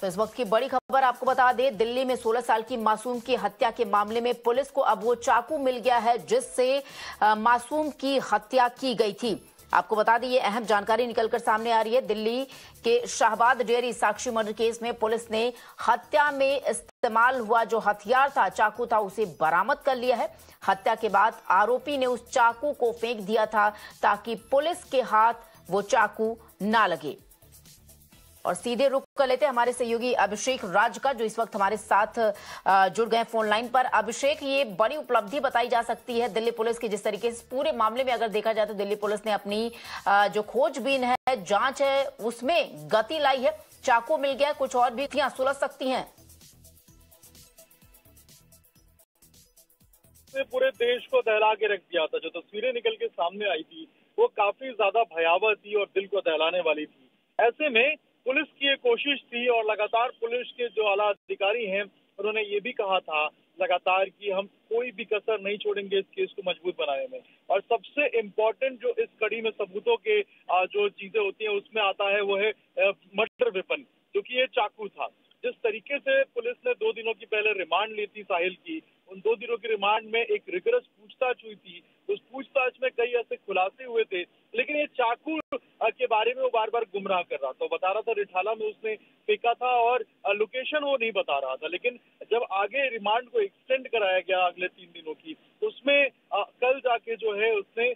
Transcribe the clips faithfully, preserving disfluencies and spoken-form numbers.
तो इस वक्त की बड़ी खबर आपको बता दें, दिल्ली में सोलह साल की मासूम की हत्या के मामले में पुलिस को अब वो चाकू मिल गया है जिससे मासूम की हत्या की गई थी। आपको बता दें, ये अहम जानकारी निकलकर सामने आ रही है। दिल्ली के Shahbad dairy Sakshi murder case में पुलिस ने हत्या में इस्तेमाल हुआ जो हथियार था, चाकू था, उसे बरामद कर लिया है। हत्या के बाद आरोपी ने उस चाकू को फेंक दिया था ताकि पुलिस के हाथ वो चाकू ना लगे। और सीधे रुक कर लेते हैं हमारे सहयोगी अभिषेक राज का, जो इस वक्त हमारे साथ जुड़ गए फोन लाइन पर। अभिषेक, ये बड़ी उपलब्धि बताई जा सकती है दिल्ली पुलिस की, जिस तरीके से पूरे मामले में अगर देखा जाए तो दिल्ली पुलिस ने अपनी जो खोजबीन है, जांच है, उसमें गति लाई है। चाकू मिल गया, कुछ और भी सुलझ सकती हैं। पूरे देश को दहला के रख दिया था। जो तस्वीरें निकल के सामने आई थी वो काफी ज्यादा भयावह थी और दिल को दहलाने वाली थी। ऐसे में पुलिस की ये कोशिश थी और लगातार पुलिस के जो आला अधिकारी हैं उन्होंने ये भी कहा था लगातार कि हम कोई भी कसर नहीं छोड़ेंगे इस केस को मजबूत बनाने में। और सबसे इम्पोर्टेंट जो इस कड़ी में सबूतों के जो चीजें होती हैं उसमें आता है वो है मर्डर वेपन, जो कि ये चाकू था। जिस तरीके से पुलिस ने दो दिनों की पहले रिमांड ली थी साहिल की, उन दो दिनों की रिमांड में एक रिगरस पूछताछ हुई थी। उस पूछताछ में कई ऐसे खुलासे हुए थे, लेकिन ये चाकू के बारे में वो बार बार गुमराह कर रहा था। बता रहा था रिठाला में उसने फेंका था और लोकेशन वो नहीं बता रहा था। लेकिन जब आगे रिमांड को एक्सटेंड कराया गया अगले तीन दिनों की, उसमें कल जाके जो है उसने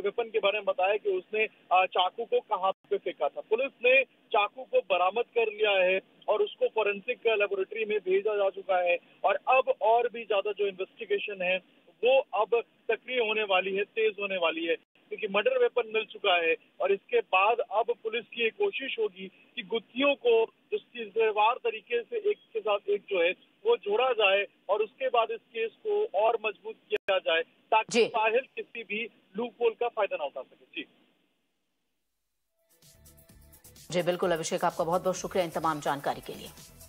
वेपन के बारे में बताया कि उसने चाकू को कहाँ पे फेंका था। पुलिस ने चाकू को बरामद कर लिया है और उसको फॉरेंसिक लेबोरेटरी में भेजा जा चुका है। और अब और भी ज्यादा जो इन्वेस्टिगेशन है वो अब सक्रिय होने वाली है, तेज होने वाली है, क्योंकि मर्डर वेपन मिल चुका है। और इसके बाद अब पुलिस की ये कोशिश होगी कि गुत्थियों को जिसकी जिम्मेवार तरीके से एक के साथ एक जो है वो जोड़ा जाए और उसके बाद इस केस को और मजबूत किया जाए ताकि साहिल किसी भी लूपहोल का फायदा ना उठा सके। जी जी बिल्कुल अभिषेक, आपका बहुत बहुत शुक्रिया इन तमाम जानकारी के लिए।